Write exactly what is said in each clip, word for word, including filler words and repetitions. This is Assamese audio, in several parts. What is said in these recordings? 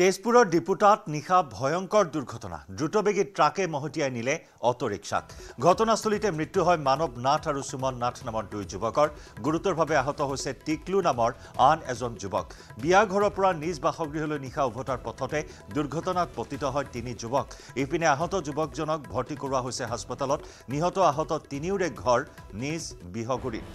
তেজপুৰৰ ডিপুটাত নিশা ভয়ংকৰ দুৰ্ঘটনা দ্ৰুতবেগী ট্ৰাকে মহতিয়াই নিলে অটো ৰিক্সাক ঘটনাস্থলীতে মৃত্যু হয় মানৱ নাথ আৰু সুমন নাথ নামৰ দুই যুৱকৰ গুৰুতৰভাৱে আহত হৈছে টিকলু নামৰ আন এজন যুৱক বিয়া ঘৰৰ পৰা নিজ বাসগৃহলৈ নিশা উভতাৰ পথতে দুৰ্ঘটনাত পতিত হয় তিনি যুৱক ইপিনে আহত যুৱকজনক ভৰ্তি কৰোৱা হৈছে হাসপাতালত নিহত আহত তিনিউৰে ঘৰ নিজ বিহগুৰিত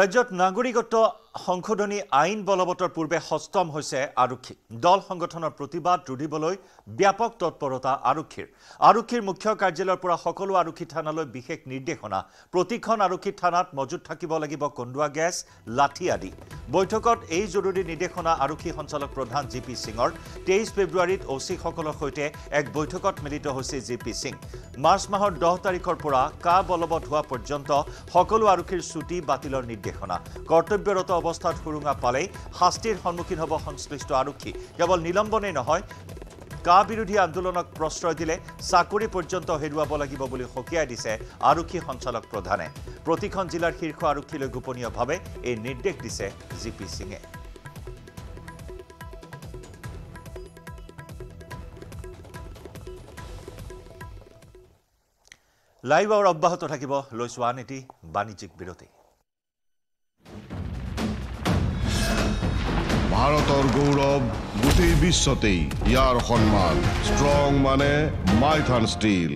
राज्यत नागरिकत्व संशोधনী আইন বলবতৰ পূৰ্বে হস্তম হৈছে আৰক্ষী দল সংগঠনৰ প্ৰতিবাদ ৰুধিবলৈ ব্যাপক তৎপৰতা আৰক্ষীৰ আৰক্ষীৰ মুখ্য কাৰ্যালয়ৰ পৰা সকলো আৰক্ষী থানালৈ বিশেষ নিৰ্দেশনা প্ৰতিখন আৰক্ষী থানাত মজুত থাকিব লাগিব কন্দুৱা গ্যাস লাঠি আদি বৈঠকত এই জৰুৰী নিৰ্দেশনা আৰক্ষী সঞ্চালক প্ৰধান জিপি সিঙৰ তেইছ ফেব্ৰুৱাৰীত অসি সকলৰ সৈতে এক বৈঠকত মিলিত হৈছে জিপি সিং মাৰ্চ মাহৰ দহ তাৰিখৰ পৰা কা বলবত হোৱা পৰ্যন্ত সকলো আৰক্ষীৰ ছুটি বাতিলৰ নিৰ্দেশনা কৰ্তব্যৰত অবস্থাত হুৰুঙা পালে শাস্তিৰ সন্মুখীন হ'ব সংশ্লিষ্ট আৰক্ষী কেৱল নিলম্বনে নহয় কা বিৰোধী আন্দোলনক প্ৰশ্ৰয় দিলে চাকৰি পৰ্যন্ত হেৰুৱাব লাগিব বুলি হকিয়াই দিছে আৰক্ষী সঞ্চালক প্ৰধানে প্ৰতিখন জিলাৰ শীৰ্ষ আৰক্ষীলৈ গোপনীয়ভাৱে এই নিৰ্দেশ দিছে জিপি সিঙে লাইভ আৰু অব্যাহত থাকিব লৈছোৱা নীতি বাণিজ্যিক বিৰতি ভাৰতেৰ গৌৰব গোটেই বিশ্বতেই ইয়াৰ সম্মান স্ট্ৰং মানে মাইথান স্টিল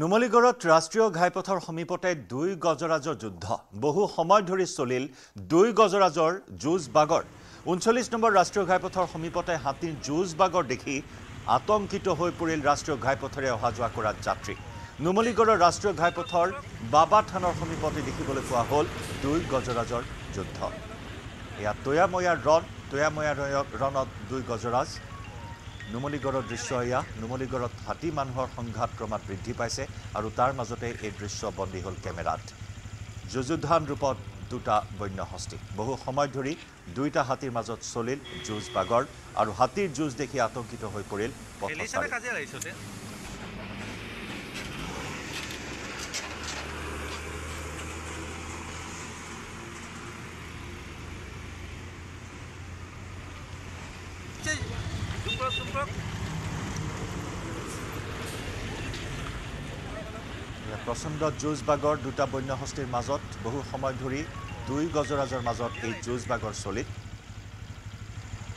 নুমলীগড়ত ৰাষ্ট্ৰীয় ঘাইপথৰ সমিপতে দুই গজৰাজৰ যুদ্ধ বহু সময় ধৰি চলিল দুই গজৰাজৰ যুঁজ বাগৰ ঊনচল্লিছ নম্বৰ ৰাষ্ট্ৰীয় ঘাইপথৰ সমিপতে হাতীৰ যুঁজ বাগৰ দেখি আতংকিত হৈ পৰিল ৰাষ্ট্ৰীয় ঘাইপথৰে অহা যোৱা কৰা যাত্ৰী নুমলীগড়ৰ ৰাষ্ট্ৰীয় ঘাইপথৰ বাবা থানৰ সমিপতে দেখিবলৈ পোৱা হ'ল দুই গজৰাজৰ যুদ্ধ এয়া তৈয়াময়া ৰণ তৈয়াময়া ৰণত দুই গজৰাজ নুমলীগড়ৰ দৃশ্য এয়া নুমলীগড়ত হাতী মানুহৰ সংঘাত ক্ৰমাৎ বৃদ্ধি পাইছে আৰু তাৰ মাজতে এই দৃশ্য বন্দী হ'ল কেমেৰাত যুযুধান ৰূপত দুটা বন্য হস্তি বহু সময় ধৰি দুইটা হাতীৰ মাজত চলিল যুঁজ বাগৰ আৰু হাতীৰ যুঁজ দেখি আতংকিত হৈ পৰিল পথচাৰী প্ৰচণ্ড যুঁজ বাগৰ দুটা বন্য হস্তিৰ মাজত বহু সময় ধৰি দুই গজৰাজৰ মাজত এই যুঁজ বাগৰ চলিত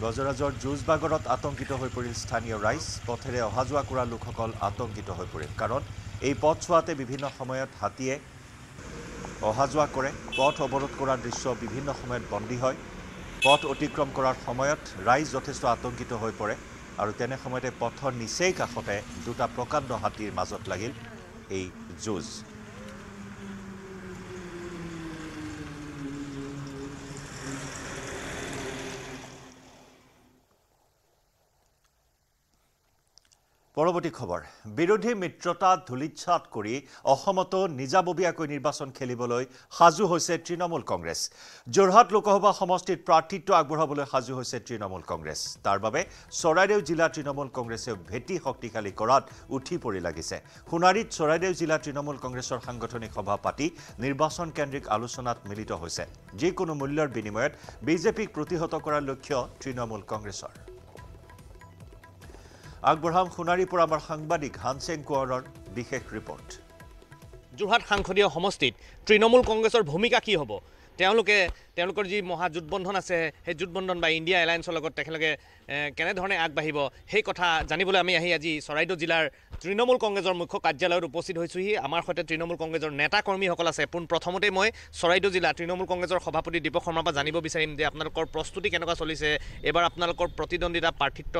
গজৰাজৰ যুঁজ বাগৰত আতংকিত হৈ পৰিল স্থানীয় ৰাইজ পথেৰে অহা যোৱা কৰা লোকসকল আতংকিত হৈ পৰিল কাৰণ এই পথ চোৱাতে বিভিন্ন সময়ত হাতীয়ে অহা যোৱা কৰে পথ অৱৰোধ কৰাৰ দৃশ্য বিভিন্ন সময়ত বন্দী হয় পথ অতিক্ৰম কৰাৰ সময়ত ৰাইজ যথেষ্ট আতংকিত হৈ পৰে আৰু তেনে সময়তে পথৰ নিচেই কাষতে দুটা প্ৰকাণ্ড হাতীৰ মাজত লাগিল এই যুঁজ পৰৱৰ্তী খবৰ বিৰোধী মিত্ৰতা ধুলিচ্ছাত কৰি অসমতো নিজাববীয়াকৈ নিৰ্বাচন খেলিবলৈ সাজু হৈছে তৃণমূল কংগ্ৰেছ যোৰহাট লোকসভা সমষ্টিত প্ৰাৰ্থিত্ব আগবঢ়াবলৈ সাজু হৈছে তৃণমূল কংগ্ৰেছ তাৰ বাবে চৰাইদেউ জিলা তৃণমূল কংগ্ৰেছে ভেটি শক্তিশালী কৰাত উঠি পৰি লাগিছে সোণাৰীত চৰাইদেউ জিলা তৃণমূল কংগ্ৰেছৰ সাংগঠনিক সভা পাতি নিৰ্বাচন কেন্দ্ৰিক আলোচনাত মিলিত হৈছে যিকোনো মূল্যৰ বিনিময়ত বিজেপিক প্ৰতিহত কৰাৰ লক্ষ্য তৃণমূল কংগ্ৰেছৰ আগবঢ়াম সোণাৰীৰ পৰা আমাৰ সাংবাদিক হানসেং কোঁৱৰৰ বিশেষ ৰিপৰ্ট যোৰহাট সাংসদীয় সমষ্টিত তৃণমূল কংগ্ৰেছৰ ভূমিকা কি হ'ব তেওঁলোকে তেওঁলোকৰ যি মহা জোটবন্ধন আছে সেই জোটবন্ধন বা ইণ্ডিয়া এলায়েন্সৰ লগত তেখেতলোকে কেনেধৰণে আগবাঢ়িব সেই কথা জানিবলৈ আমি আহি আজি চৰাইদেউ জিলাৰ তৃণমূল কংগ্ৰেছৰ মুখ্য কাৰ্যালয়ত উপস্থিত হৈছোঁহি আমাৰ সৈতে তৃণমূল কংগ্ৰেছৰ নেতা কৰ্মীসকল আছে পোন প্ৰথমতে মই চৰাইদেউ জিলা তৃণমূল কংগ্ৰেছৰ সভাপতি দীপক শৰ্মাৰ পৰা জানিব বিচাৰিম যে আপোনালোকৰ প্ৰস্তুতি কেনেকুৱা চলিছে এবাৰ আপোনালোকৰ প্ৰতিদ্বন্দ্বিতা প্ৰাৰ্থিত্ব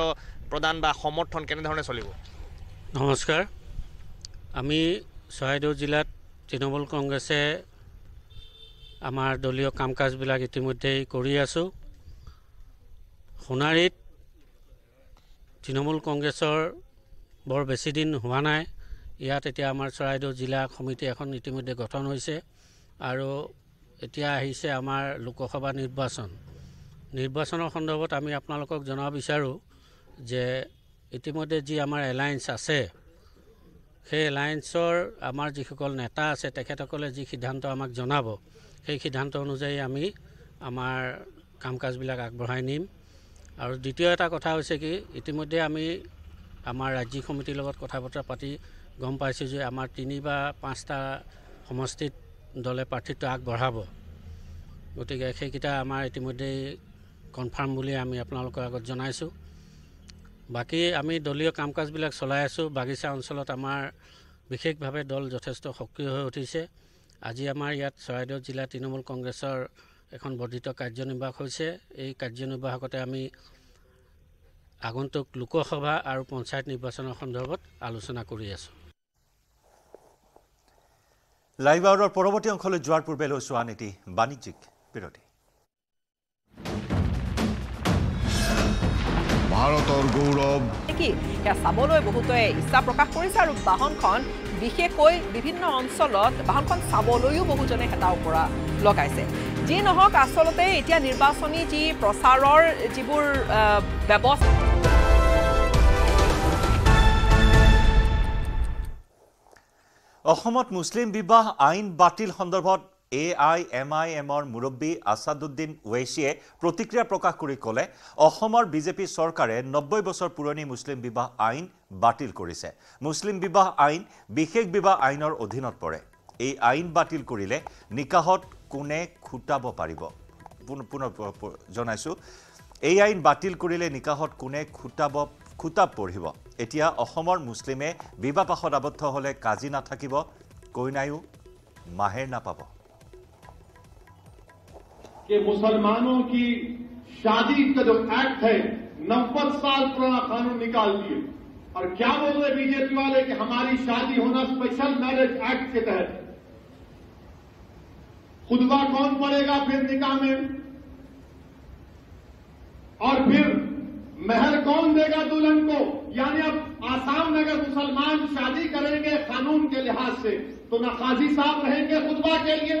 প্ৰদান বা সমৰ্থন কেনেধৰণে চলিব নমস্কাৰ আমি চৰাইদেউ জিলাত তৃণমূল কংগ্ৰেছে আমাৰ দলীয় কাম কাজবিলাক ইতিমধ্যেই কৰি আছোঁ সোণাৰীত তৃণমূল কংগ্ৰেছৰ বৰ বেছি দিন হোৱা নাই ইয়াত এতিয়া আমাৰ চৰাইদেউ জিলা কমিটি এখন ইতিমধ্যে গঠন হৈছে আৰু এতিয়া আহিছে আমাৰ লোকসভা নিৰ্বাচন নিৰ্বাচনৰ সন্দৰ্ভত আমি আপোনালোকক জনাব বিচাৰো যে ইতিমধ্যে যি আমাৰ এলায়েন্স আছে সেই এলায়েন্সৰ আমাৰ যিসকল নেতা আছে তেখেতসকলে যি সিদ্ধান্ত আমাক জনাব সেই সিদ্ধান্ত অনুযায়ী আমি আমাৰ কাম কাজবিলাক আগবঢ়াই নিম আৰু দ্বিতীয় এটা কথা হৈছে কি ইতিমধ্যে আমি আমাৰ ৰাজ্য কমিটিৰ লগত কথা বতৰা পাতি গম পাইছো যে আমাৰ তিনি বা পাঁচটা সমষ্টিত দলে প্ৰাৰ্থিত্ব আগবঢ়াব গতিকে সেইকিটা আমাৰ ইতিমধ্যে কনফাৰ্ম বুলি আমি আপোনালোকৰ আগত জনাইছো বাকি আমি দলীয় কাম কাজবিলাক চলাই আছো বাগিচা অঞ্চলত আমাৰ বিশেষভাৱে দল যথেষ্ট সক্ৰিয় হৈ উঠিছে আজি আমাৰ ইয়াত চৰাইদেউ জিলা তৃণমূল কংগ্ৰেছৰ এখন বৰ্ধিত কাৰ্যনিৰ্বাহক হৈছে এই কাৰ্যনিৰ্বাহকতে আমি আগন্তুক লোকসভা আৰু পঞ্চায়ত নিৰ্বাচনৰ সন্দৰ্ভত আলোচনা কৰি আছো লাইভ আউটৰ পৰৱৰ্তী অংশলৈ যোৱাৰ পূৰ্বে লৈ চোৱা নীতি বাণিজ্যিক বিৰতি ভাৰতৰ গৌৰৱ কি এটা সাবলৈ বহুতয়ে ইচ্ছা প্ৰকাশ কৰিছে আৰু বাহনখন বিশেষকৈ বিভিন্ন অঞ্চলত বাহনখন সাবলৈও বহুজনে হেতা কৰা লগাইছে যি নহক আসলতে এতিয়া নিৰ্বাচনী যি প্ৰচাৰৰ যিবোৰ ব্যৱস্থা অসমত মুসলিম বিবাহ আইন বাতিল সন্দৰ্ভত এআইএমআইএমৰ মুৰব্বী আসাদুদ্দিন ওৱেইছিয়ে প্ৰতিক্ৰিয়া প্ৰকাশ কৰি ক'লে অসমৰ বিজেপি চৰকাৰে নব্বৈ বছৰ পুৰণি মুসলিম বিবাহ আইন বাতিল কৰিছে মুসলিম বিবাহ আইন বিশেষ বিবাহ আইনৰ অধীনত পৰে এই আইন বাতিল কৰিলে নিকাহত কোনে খুটাব পাৰিব পুনৰ জনাইছো এই আইন বাতিল কৰিলে নিকাহত কোনে খুটাব খুটা পৰিব এতিয়া অসমৰ মুসলিমে বিবাহপাশত আবদ্ধ হলে কাজি নাথাকিব কইনায়ো মাহেৰ নাপাব कि मुसलमानों की शादी का जो एक्ट है नब्बे साल पुराना कानून निकाल दिए और क्या बोल रहे बीजेपी वाले कि हमारी शादी होना स्पेशल मैरिज एक्ट के तहत खुतबा कौन पड़ेगा फिर निकाह में और फिर मेहर कौन देगा दुल्हन को यानी अब आसाम में अगर मुसलमान शादी करेंगे कानून के लिहाज से तो ना काजी साहब रहेंगे खुतबा के लिए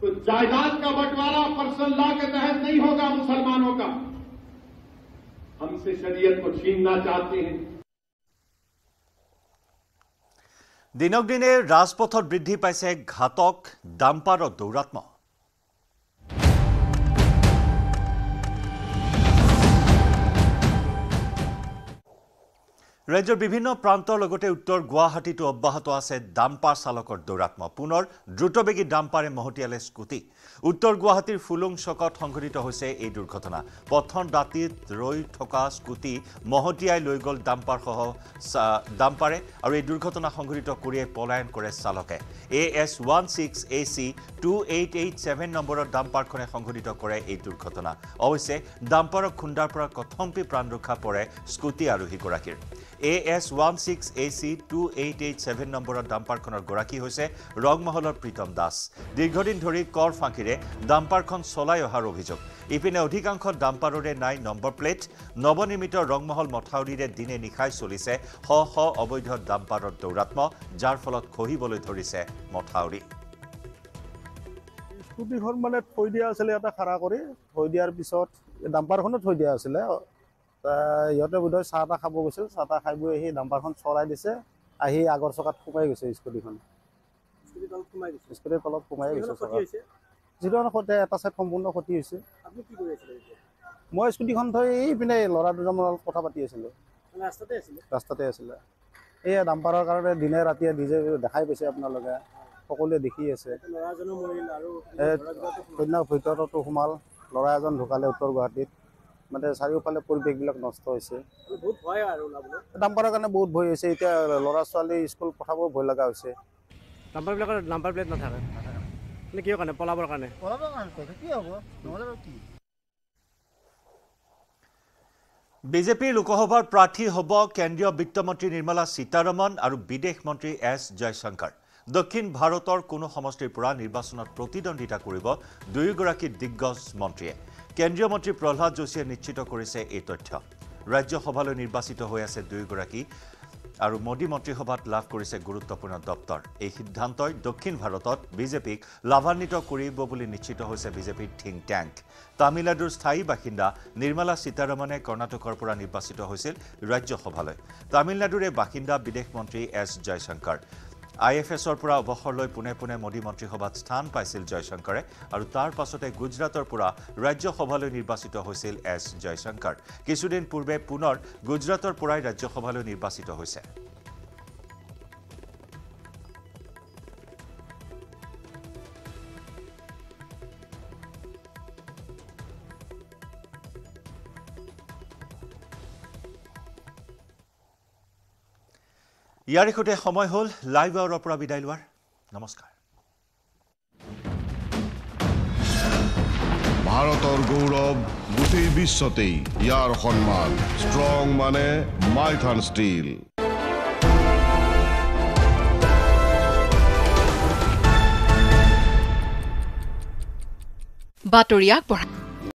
तो जायदाद का बंटवारा पर्सनल लॉ के तहत नहीं होगा मुसलमानों का हमसे शरीयत को छीनना चाहते हैं दिनक दिने राजपथत वृद्धि पाइसे घातक डाम्पार और दौरात्म राज्य विभिन्न प्रांतर लगते उत्तर गुवाहाटी तो अब्याहत आछे डाम्पार चालकर दौरात्म पुनर द्रुतबेगी डाम्पारे महतियाले स्कुटी उत्तर गुवाहाटीर फुलुंग चकत संघटित होइसे ए दुर्घटना पथन दातित रई थका स्कुटी महतियाय लई गल डाम्पार सह डाम्पारे आरु ए दुर्घटना संघटित करिये पलायन करे चालके A S one six A C two eight eight seven নম্বৰৰ ডাম্পাৰখনে সংঘটিত কৰে এই দুৰ্ঘটনা অৱশ্যে ডাম্পাৰক খুন্দাৰ পৰা কথম্পি প্ৰাণ ৰক্ষা পৰে স্কুটি আৰোহী গৰাকীৰ A S one six A C two eight eight seven নম্বৰৰ ডাম্পাৰখনৰ গৰাকী হৈছে ৰংমহলৰ প্ৰীতম দাস দীৰ্ঘদিন ধৰি কৰ ফাঁকিৰে ডাম্পাৰখন চলাই অহাৰ অভিযোগ ইপিনে অধিকাংশ ডাম্পাৰৰে নাই নম্বৰ প্লেট নৱনিৰ্মিত ৰংমহল মথাউৰিৰে দিনে নিশাই চলিছে হ হ অবৈধ ডাম্পাৰৰ দৌৰাত্ম যাৰ ফলত খহিবলৈ ধৰিছে মথাউৰি স্কুটিখন মানে থৈ দিয়া আছিল এটা খাৰা কৰি থৈ দিয়াৰ পিছত ডাম্পাৰখনো থৈ দিয়া আছিল ইহঁতে বোধহয় চাহ তাহ খাব গৈছিল চাহ তাহ খাই বৈ আহি ডাম্পাৰখন চলাই দিছে আহি আগৰ চকাত সোমাই গৈছে স্কুটিখন স্কুটিৰ তলত সোমাই গৈছে যিটো সৈতে এটা চাইড সম্পূৰ্ণ ক্ষতি হৈছে মই স্কুটিখন থৈ এইপিনে ল'ৰা দুজনৰ লগত কথা পাতি আছিলোঁ ৰাস্তাতে আছিলে এই ডাম্পাৰৰ কাৰণে দিনে ৰাতিয়ে নিজে দেখাই পাইছে আপোনালোকে সকলোৱে দেখি আছে ভিতৰতো সোমাল ল'ৰা এজন ঢুকালে উত্তৰ গুৱাহাটীত মানে চাৰিওফালে পৰিৱেশবিলাক নষ্ট হৈছে বহুত ভয় আৰু ডাম্পাৰৰ কাৰণে বহুত ভয় হৈছে এতিয়া ল'ৰা ছোৱালী স্কুল পঠাব ভয় লগা হৈছে ডাম্পাৰবিলাকৰ নাম্বাৰ প্লেট নাথাকে নে কিয় কানে পলাবৰ কানে পলাবৰ কানে কৈ কি হ'ব নহলে কি বিজেপি লোকসভাৰ প্ৰাৰ্থী হ'ব কেন্দ্ৰীয় বিত্তমন্ত্ৰী নিৰ্মলা সীতাৰমণ আৰু বিদেশ মন্ত্ৰী এছ জয়শংকৰ দক্ষিণ ভাৰতৰ কোনো সমষ্টিৰ পৰা নিৰ্বাচনত প্ৰতিদ্বন্দ্বিতা কৰিব দুয়োগৰাকী দিগ্গজ মন্ত্ৰীয়ে কেন্দ্ৰীয় মন্ত্ৰী প্ৰহ্লাদ যোশীয়ে নিশ্চিত কৰিছে এই তথ্য ৰাজ্যসভালৈ নিৰ্বাচিত হৈ আছে দুয়োগৰাকী আৰু মোদী মন্ত্ৰীসভাত লাভ কৰিছে গুৰুত্বপূৰ্ণ দপ্তৰ এই সিদ্ধান্তই দক্ষিণ ভাৰতত বিজেপিক লাভান্বিত কৰিব বুলি নিশ্চিত হৈছে বিজেপিৰ থিংক ট্যাঙ্ক তামিলনাডুৰ স্থায়ী বাসিন্দা নিৰ্মলা সীতাৰমণে কৰ্ণাটকৰ পৰা নিৰ্বাচিত হৈছিল ৰাজ্যসভালৈ তামিলনাডুৰে বাসিন্দা বিদেশ মন্ত্ৰী এছ জয়শংকৰ আইএফএসৰ পৰা অৱসৰ লৈ পুনে পুনে মোদী মন্ত্ৰীসভাত স্থান পাইছিল জয়শংকৰে আৰু তাৰ পাছতে গুজৰাটৰ পৰা ৰাজ্যসভালৈ নিৰ্বাচিত হৈছিল এছ জয়শংকৰ কিছুদিন পূৰ্বে পুনৰ গুজৰাটৰ পৰা ৰাজ্যসভালৈ নিৰ্বাচিত হৈছে ইয়াৰ আগতে সময় হ'ল লাইভ আৱাৰৰ পৰা বিদায় লোৱাৰ নমস্কাৰ ভাৰতৰ গৌৰৱ গোটেই বিশ্বতেই ইয়াৰ সন্মান ষ্ট্ৰং মানে মাইথান ষ্টীল বাতৰিয়াক পঢ়া